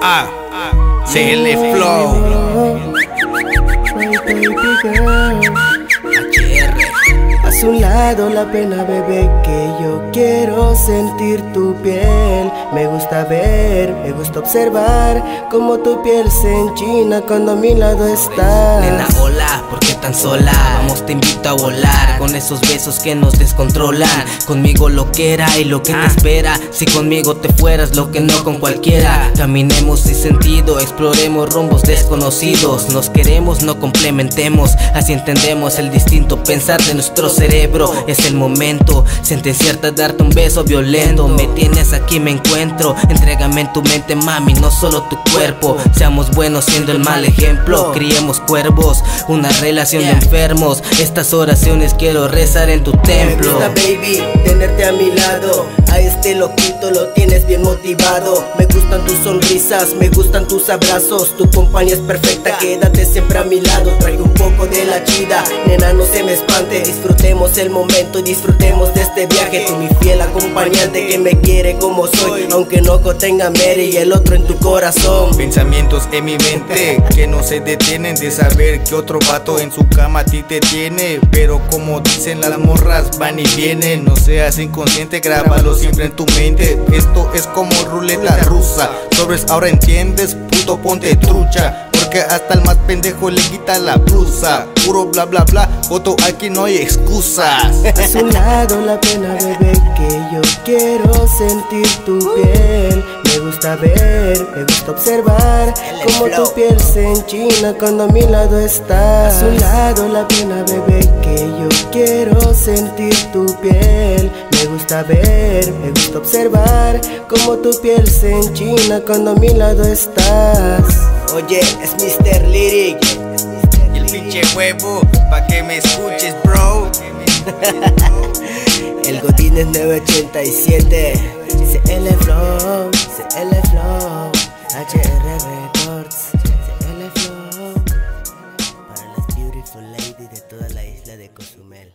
CL Flow. Haz un lado la pena, bebé, que yo quiero sentir tu piel. Me gusta ver, me gusta observar cómo tu piel se enchina cuando a mi lado estás. Nena, hola, ¿por qué tan sola? Vamos, te invito a volar con esos besos que nos descontrolan. Conmigo lo que era y lo que te espera. Si conmigo te fueras, lo que no con cualquiera. Caminemos sin sentido, exploremos rumbos desconocidos. Nos queremos, no complementemos, así entendemos el distinto pensar de nuestro cerebro. Es el momento, sentenciarte, darte un beso violento. Me tienes aquí, me encuentro, entrégame en tu mente, mami, no solo tu cuerpo. Seamos buenos siendo el mal ejemplo, criemos cuervos, una relación de enfermos. Estas oraciones quiero rezar en tu templo. Me gusta, baby, tenerte a mi lado. A este loquito lo tienes bien motivado. Me gustan tus sonrisas, me gustan tus abrazos. Tu compañía es perfecta, quédate siempre a mi lado. Traigo un poco de la chida, nena, no se me espante. Disfrutemos el momento y disfrutemos de este viaje. Tú mi fiel acompañante que me quiere como soy, aunque no contenga Mary y el otro en tu corazón. Pensamientos en mi mente que no se detienen de saber que otro vato en su cama a ti te tiene. Pero como dicen las morras, van y vienen. No seas inconsciente, grábalo siempre en tu mente. Esto es como ruleta rusa. Sobres, ahora entiendes, puto, ponte trucha. Que hasta el más pendejo le quita la blusa. Puro bla bla bla, Joto, aquí no hay excusas. Haz un lado la pena, bebé, que yo quiero sentir tu piel. Me gusta ver, me gusta observar cómo tu piel se enchina cuando a mi lado estás. Haz un lado la pena, bebé, que yo quiero sentir tu piel. Me gusta ver, me gusta observar cómo tu piel se enchina cuando a mi lado estás. Oye, es Mr. Lyric y el pinche huevo, pa' que me escuches, bro. El Godynez987, CL Flow, CL Flow, HR Records, CL Flow. Para las beautiful ladies de toda la isla de Cozumel.